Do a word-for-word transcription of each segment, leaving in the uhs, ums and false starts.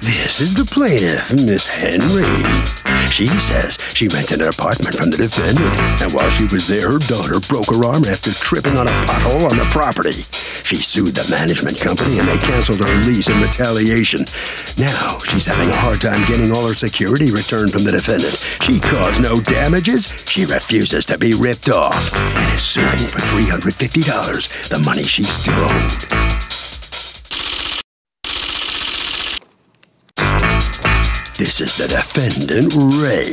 This is the plaintiff, Miss Henry. She says she rented an apartment from the defendant, and while she was there, her daughter broke her arm after tripping on a pothole on the property. She sued the management company, and they canceled her lease in retaliation. Now, she's having a hard time getting all her security returned from the defendant. She caused no damages. She refuses to be ripped off and is suing for three hundred fifty dollars, the money she still owed. This is the defendant, Ray.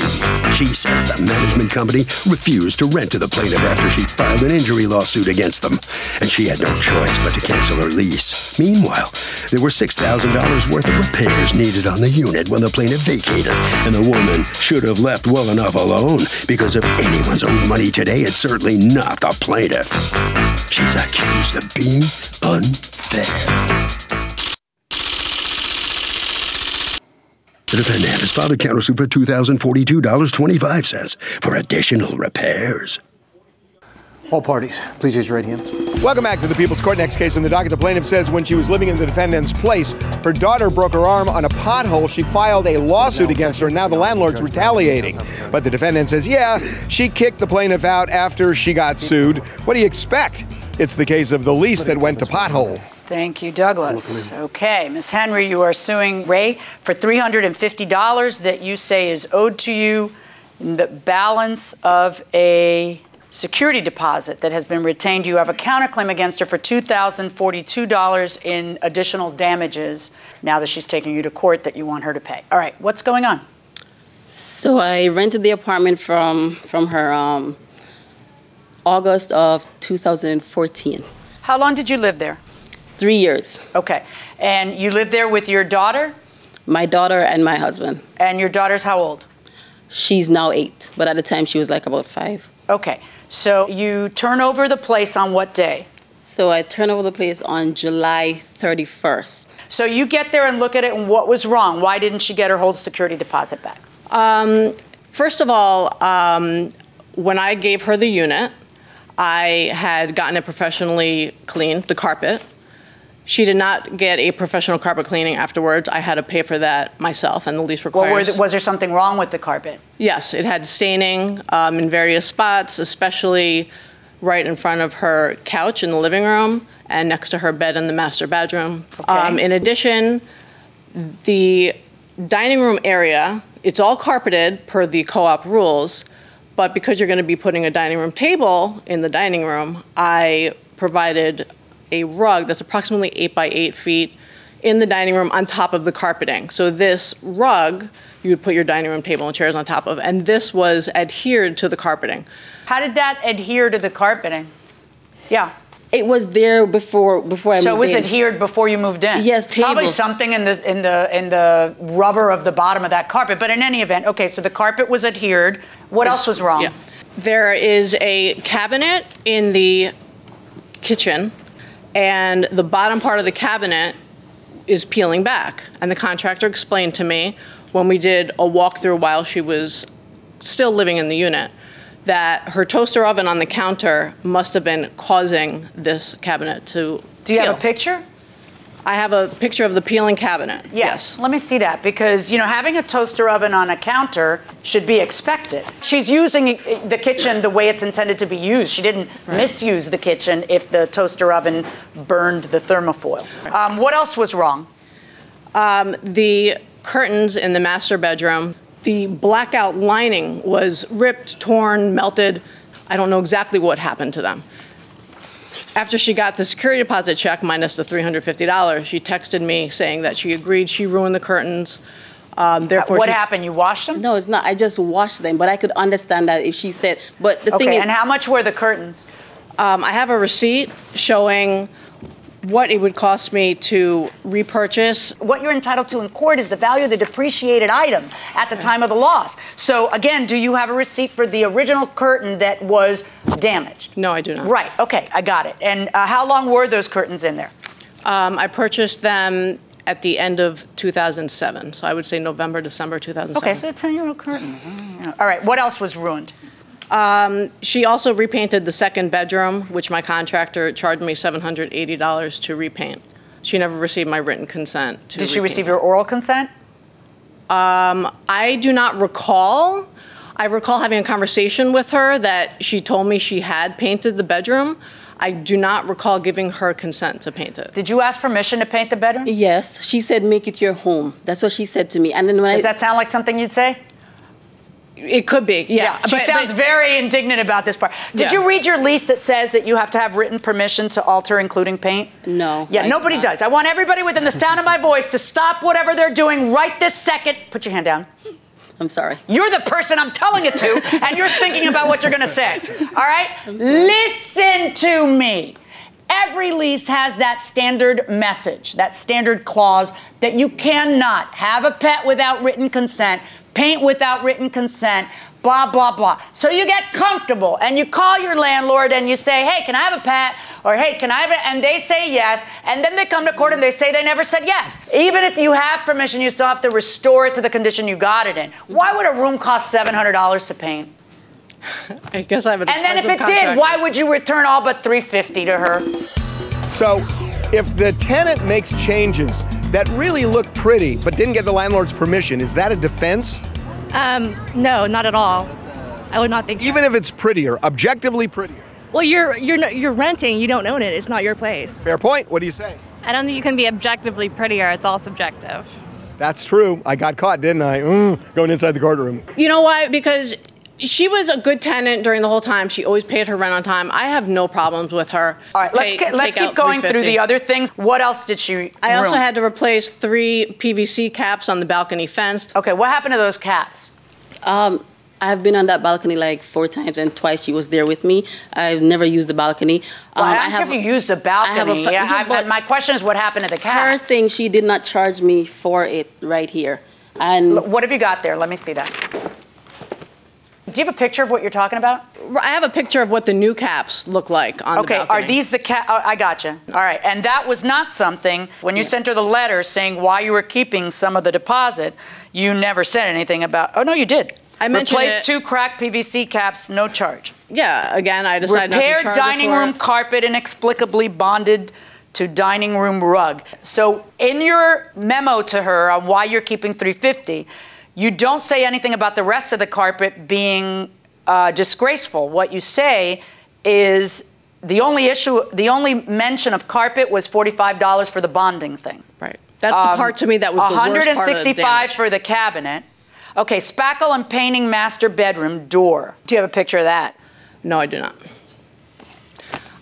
She says the management company refused to rent to the plaintiff after she filed an injury lawsuit against them, and she had no choice but to cancel her lease. Meanwhile, there were six thousand dollars worth of repairs needed on the unit when the plaintiff vacated, and the woman should have left well enough alone, because if anyone's owed money today, it's certainly not the plaintiff. She's accused of being unfair. The defendant has filed a countersuit for two thousand forty-two dollars and twenty-five cents for additional repairs. All parties, please raise your right hands. Welcome back to the People's Court. Next case on the docket, the plaintiff says when she was living in the defendant's place, her daughter broke her arm on a pothole. She filed a lawsuit against her, and now the landlord's retaliating. But the defendant says, yeah, she kicked the plaintiff out after she got sued. What do you expect? It's the case of the lease that went to pothole. Thank you, Douglas. Okay, Miss Henry, you are suing Ray for three hundred fifty dollars that you say is owed to you in the balance of a security deposit that has been retained. You have a counterclaim against her for two thousand forty-two dollars in additional damages now that she's taking you to court that you want her to pay. All right, what's going on? So I rented the apartment from, from her um, August of two thousand fourteen. How long did you live there? Three years. Okay. And you live there with your daughter? My daughter and my husband. And your daughter's how old? She's now eight, but at the time she was like about five. Okay. So you turn over the place on what day? So I turn over the place on July thirty-first. So you get there and look at it, and what was wrong? Why didn't she get her whole security deposit back? Um, first of all, um, when I gave her the unit, I had gotten it professionally cleaned, the carpet. She did not get a professional carpet cleaning afterwards. I had to pay for that myself, and the lease requires... Well, were th was there something wrong with the carpet? Yes, it had staining um, in various spots, especially right in front of her couch in the living room and next to her bed in the master bedroom. Okay. Um, in addition, the dining room area, it's all carpeted per the co-op rules, but because you're going to be putting a dining room table in the dining room, I provided a rug that's approximately eight by eight feet in the dining room on top of the carpeting. So this rug, you would put your dining room table and chairs on top of, and this was adhered to the carpeting. How did that adhere to the carpeting? Yeah. It was there before before I so moved in. So it was in. adhered before you moved in? Yes, tables. Probably something in the, in, the, in the rubber of the bottom of that carpet, but in any event, okay, so the carpet was adhered. What yes. else was wrong? Yeah. There is a cabinet in the kitchen, and the bottom part of the cabinet is peeling back. And the contractor explained to me when we did a walkthrough while she was still living in the unit that her toaster oven on the counter must have been causing this cabinet to Do you peel. have a picture? I have a picture of the peeling cabinet. Yes. yes. Let me see that, because, you know, having a toaster oven on a counter should be expected. She's using the kitchen the way it's intended to be used. She didn't right. misuse the kitchen if the toaster oven burned the thermofoil. Right. Um, what else was wrong? Um, the curtains in the master bedroom, the blackout lining was ripped, torn, melted. I don't know exactly what happened to them. After she got the security deposit check, minus the three hundred fifty dollars, she texted me saying that she agreed she ruined the curtains. Um, therefore, what happened? You washed them? No, it's not. I just washed them, but I could understand that if she said, but the okay, thing is... Okay, and how much were the curtains? Um, I have a receipt showing what it would cost me to repurchase. What you're entitled to in court is the value of the depreciated item at the time of the loss. So again, do you have a receipt for the original curtain that was damaged? No, I do not. Right, okay, I got it. And uh, how long were those curtains in there? Um, I purchased them at the end of two thousand seven. So I would say November, December two thousand seven. Okay, so a ten-year-old curtain. All right, what else was ruined? Um, she also repainted the second bedroom, which my contractor charged me seven hundred eighty dollars to repaint. She never received my written consent. To Did she receive it. Your oral consent? Um, I do not recall. I recall having a conversation with her that she told me she had painted the bedroom. I do not recall giving her consent to paint it. Did you ask permission to paint the bedroom? Yes. She said, make it your home. That's what she said to me. And then when Does I, that sound like something you'd say? It could be, yeah. yeah she but, sounds but, very indignant about this part. Did yeah. you read your lease that says that you have to have written permission to alter, including paint? No. Yeah, I nobody do does. I want everybody within the sound of my voice to stop whatever they're doing right this second. Put your hand down. I'm sorry. You're the person I'm telling it to, and you're thinking about what you're going to say. All right? Listen to me. Every lease has that standard message, that standard clause that you cannot have a pet without written consent, paint without written consent, blah, blah, blah. So you get comfortable, and you call your landlord, and you say, hey, can I have a pet? Or, hey, can I have it? And they say yes, and then they come to court and they say they never said yes. Even if you have permission, you still have to restore it to the condition you got it in. Why would a room cost seven hundred dollars to paint? I guess I have an expensive contract. And then if it did, why would you return all but three hundred fifty dollars to her? So if the tenant makes changes that really look pretty but didn't get the landlord's permission, is that a defense? Um, no, not at all. I would not think Even that. If it's prettier, objectively prettier. Well, you're you're you're renting. You don't own it. It's not your place. Fair point. What do you say? I don't think you can be objectively prettier. It's all subjective. That's true. I got caught, didn't I? Ooh, going inside the courtroom. You know why? Because she was a good tenant during the whole time. She always paid her rent on time. I have no problems with her. All right, let's Pay, let's keep going through the other things. What else did she ruin? I also had to replace three P V C caps on the balcony fence. Okay, what happened to those caps? Um. I've been on that balcony like four times, and twice she was there with me. I've never used the balcony. Well, um, I don't I have, care if you used the balcony. Yeah, I've, but my question is, what happened to the cat? Her thing, she did not charge me for it right here. And Look, what have you got there? Let me see that. Do you have a picture of what you're talking about? I have a picture of what the new caps look like on okay, the balcony. Okay, are these the caps? Oh, I gotcha. No. All right, and that was not something, when you yeah. sent her the letter saying why you were keeping some of the deposit, you never said anything about, oh, no, you did. I mentioned Replace it. two cracked P V C caps, no charge. Yeah, again, I decided Repair not to charge dining room it. carpet inexplicably bonded to dining room rug. So in your memo to her on why you're keeping three hundred fifty dollars, you don't say anything about the rest of the carpet being uh, disgraceful. What you say is the only issue, the only mention of carpet was forty-five dollars for the bonding thing. Right. That's um, the part to me that was the worst part of the damage. one hundred sixty-five dollars for the cabinet. Okay, spackle and painting master bedroom door. Do you have a picture of that? No, I do not.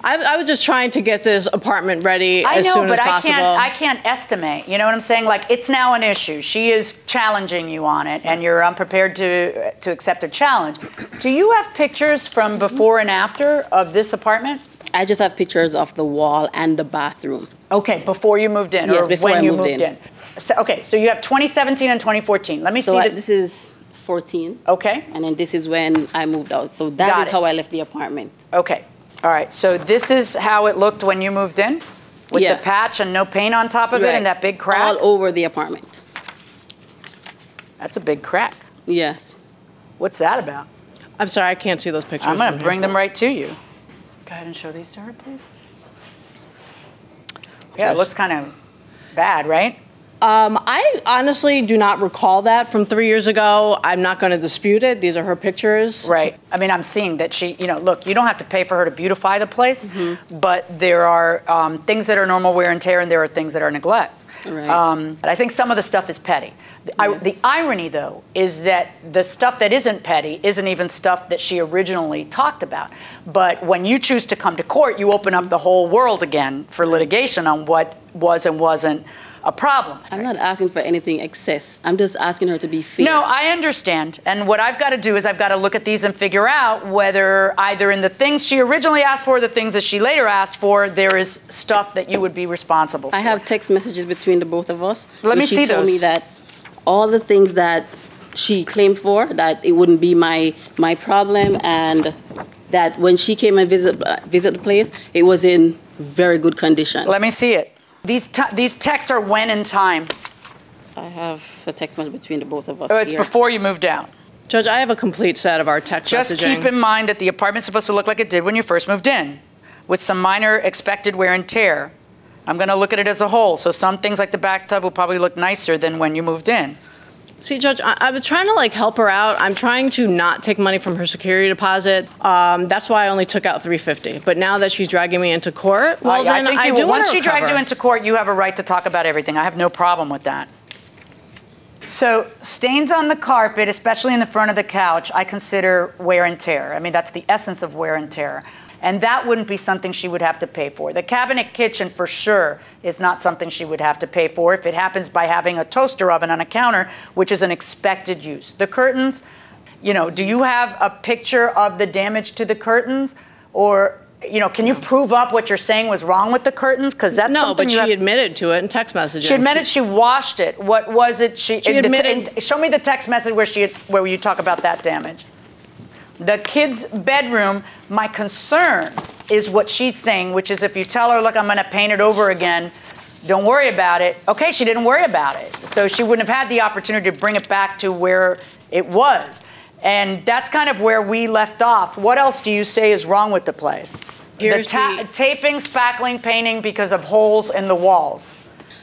I, I was just trying to get this apartment ready I as know, soon as I possible. I know, but I can't estimate. You know what I'm saying? Like, it's now an issue. She is challenging you on it, and you're unprepared to, to accept her challenge. Do you have pictures from before and after of this apartment? I just have pictures of the wall and the bathroom. Okay, before you moved in, yes, or when I you moved, moved in. in. So, okay, so you have twenty seventeen and twenty fourteen. Let me so see. I, the, this is fourteen. Okay. And then this is when I moved out. So that Got is it. how I left the apartment. Okay. All right. So this is how it looked when you moved in? With yes. the patch and no paint on top of right. it and that big crack? All over the apartment. That's a big crack. Yes. What's that about? I'm sorry, I can't see those pictures. I'm going to bring here. them right to you. Go ahead and show these to her, please. Yeah, it looks kind of bad, right? Um, I honestly do not recall that from three years ago. I'm not going to dispute it. These are her pictures. Right. I mean, I'm seeing that she, you know, look, you don't have to pay for her to beautify the place, mm-hmm. but there are um, things that are normal wear and tear, and there are things that are neglect. Right. Um, but I think some of the stuff is petty. The, yes. I, the irony, though, is that the stuff that isn't petty isn't even stuff that she originally talked about. But when you choose to come to court, you open up the whole world again for litigation on what was and wasn't a problem. I'm not asking for anything excess. I'm just asking her to be fair. No, I understand. And what I've got to do is I've got to look at these and figure out whether either in the things she originally asked for or the things that she later asked for, there is stuff that you would be responsible for. I have text messages between the both of us. Let me see those. She told me that all the things that she claimed for, that it wouldn't be my, my problem, and that when she came and visit, uh, visit the place, it was in very good condition. Let me see it. These, t these texts are when in time? I have a text message between the both of us. Oh, it's here. Before you moved out. Judge, I have a complete set of our text messages. Just messaging. Keep in mind that the apartment's supposed to look like it did when you first moved in, with some minor expected wear and tear. I'm going to look at it as a whole. So some things like the bathtub will probably look nicer than when you moved in. See, Judge, I, I was trying to, like, help her out. I'm trying to not take money from her security deposit. Um, that's why I only took out three fifty. But now that she's dragging me into court, well, uh, yeah, then I, think I you, do Once she recover. drags you into court, you have a right to talk about everything. I have no problem with that. So stains on the carpet, especially in the front of the couch, I consider wear and tear. I mean, that's the essence of wear and tear. And that wouldn't be something she would have to pay for. The cabinet kitchen, for sure, is not something she would have to pay for if it happens by having a toaster oven on a counter, which is an expected use. The curtains, you know, do you have a picture of the damage to the curtains? Or, you know, can you prove up what you're saying was wrong with the curtains? Because that's no, something but you she have... admitted to it in text messages. She admitted she, she washed it. What was it? She, she admitted. The, show me the text message where she where you talk about that damage. The kids' bedroom, my concern is what she's saying, which is if you tell her, look, I'm going to paint it over again, don't worry about it. Okay, she didn't worry about it. So she wouldn't have had the opportunity to bring it back to where it was. And that's kind of where we left off. What else do you say is wrong with the place? Here's the ta the taping, spackling, painting because of holes in the walls.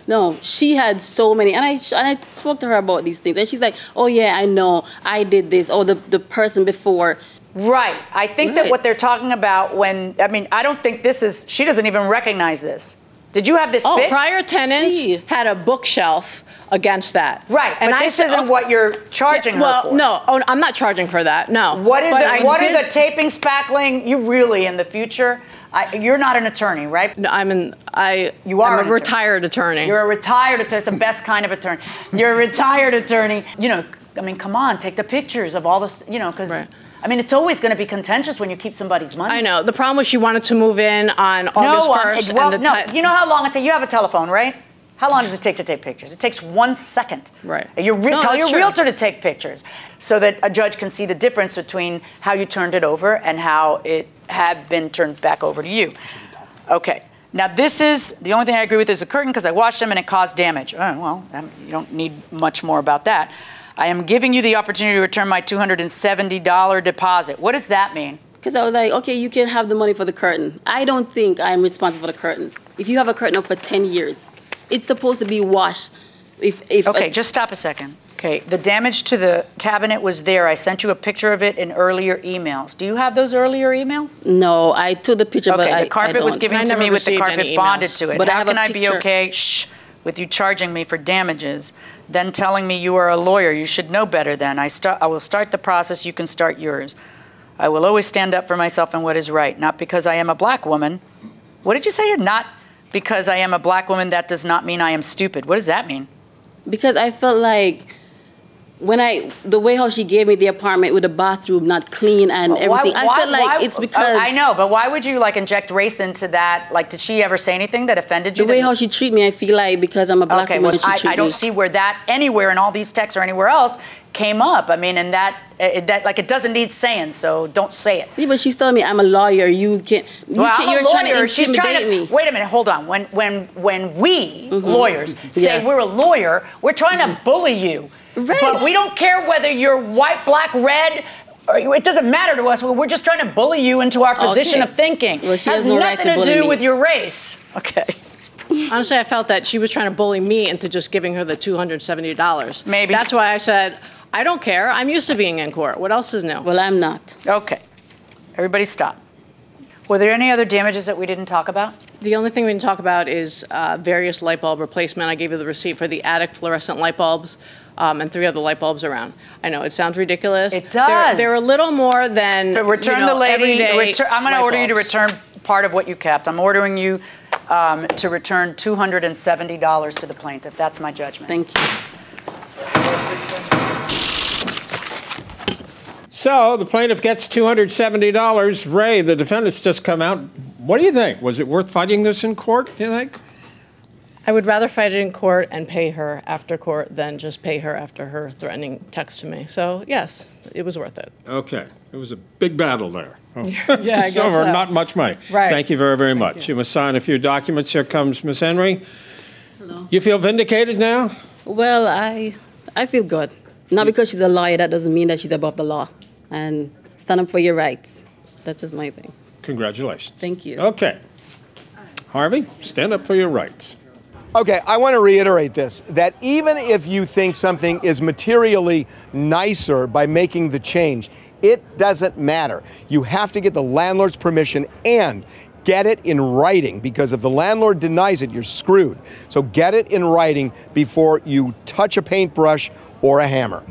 No, she had so many, and I and I spoke to her about these things, and she's like, "Oh yeah, I know, I did this. Oh, the the person before." Right. I think right. that what they're talking about when I mean, I don't think this is. She doesn't even recognize this. Did you have this? Oh, fixed? Prior tenants she. had a bookshelf against that. Right. And but I this said, isn't oh, what you're charging yeah, well, her for. Well, no, I'm not charging for that. No. What are the, what did, are the taping, spackling? You really in the future? I, you're not an attorney, right? No, I'm an I. You are I'm a retired attorney. attorney. You're a retired attorney. It's the best kind of attorney. You're a retired attorney. You know, I mean, come on, take the pictures of all this. You know, because. Right. I mean, it's always going to be contentious when you keep somebody's money. I know. The problem was she wanted to move in on August first. No, well, and the no. You know how long it takes? You have a telephone, right? How long does it take to take pictures? It takes one second. Right. Your re no, tell your true. realtor to take pictures so that a judge can see the difference between how you turned it over and how it had been turned back over to you. Okay. Now, this is the only thing I agree with is the curtain because I washed them and it caused damage. Oh, well, you don't need much more about that. I am giving you the opportunity to return my two hundred seventy dollar deposit. What does that mean? Because I was like, okay, you can have the money for the curtain. I don't think I'm responsible for the curtain. If you have a curtain up for ten years, it's supposed to be washed. If, if okay, just stop a second. Okay, the damage to the cabinet was there. I sent you a picture of it in earlier emails. Do you have those earlier emails? No, I took the picture, okay, but I Okay, the carpet I don't. was given to me with the carpet bonded to it. But How I can I be okay shh, with you charging me for damages, then telling me you are a lawyer? You should know better then. I, start, I will start the process. You can start yours. I will always stand up for myself and what is right, not because I am a black woman. What did you say? You're not... Because I am a black woman, that does not mean I am stupid. What does that mean? Because I felt like when I, the way how she gave me the apartment with the bathroom not clean and well, everything, why, I felt like why, it's because... Uh, I know, but why would you like inject race into that? Like, did she ever say anything that offended you? The way how she treated me, I feel like because I'm a black okay, woman, well, she treated me. I, I don't see where that anywhere in all these texts or anywhere else came up. I mean, and that, it, that like, it doesn't need saying, so don't say it. Yeah, but she's telling me I'm a lawyer. You can't, you well, can't I'm you're a lawyer. trying to she's intimidate trying to, me. Wait a minute, hold on. When, when, when we, mm-hmm. lawyers, say yes. we're a lawyer, we're trying mm-hmm. to bully you. Right. But we don't care whether you're white, black, red, or it doesn't matter to us. We're just trying to bully you into our position okay. of thinking. Well, she has, has no nothing right to, to do me. with your race. Okay. Honestly, I felt that she was trying to bully me into just giving her the two hundred seventy dollars. Maybe. That's why I said, I don't care. I'm used to being in court. What else is new? Well, I'm not. Okay. Everybody stop. Were there any other damages that we didn't talk about? The only thing we didn't talk about is uh, various light bulb replacement. I gave you the receipt for the attic fluorescent light bulbs um, and three other light bulbs around. I know, it sounds ridiculous. It does. They're, they're a little more than, so return you know, the lady. Retur I'm going to order bulbs. you to return part of what you kept. I'm ordering you um, to return two hundred seventy dollars to the plaintiff. That's my judgment. Thank you. So the plaintiff gets two hundred seventy dollars. Ray, the defendant's just come out. What do you think? Was it worth fighting this in court, do you think? I would rather fight it in court and pay her after court than just pay her after her threatening text to me. So, yes, it was worth it. Okay. It was a big battle there. Oh. Yeah, I guess over. So. Not much money. Right. Thank you very, very much. You. you must sign a few documents. Here comes Miss Henry. Hello. You feel vindicated now? Well, I, I feel good. Not because she's a lawyer. That doesn't mean that she's above the law. And stand up for your rights. That's just my thing. Congratulations. Thank you. Okay. Harvey, stand up for your rights. Okay, I want to reiterate this, that even if you think something is materially nicer by making the change, it doesn't matter. You have to get the landlord's permission and get it in writing, because if the landlord denies it, you're screwed. So get it in writing before you touch a paintbrush or a hammer.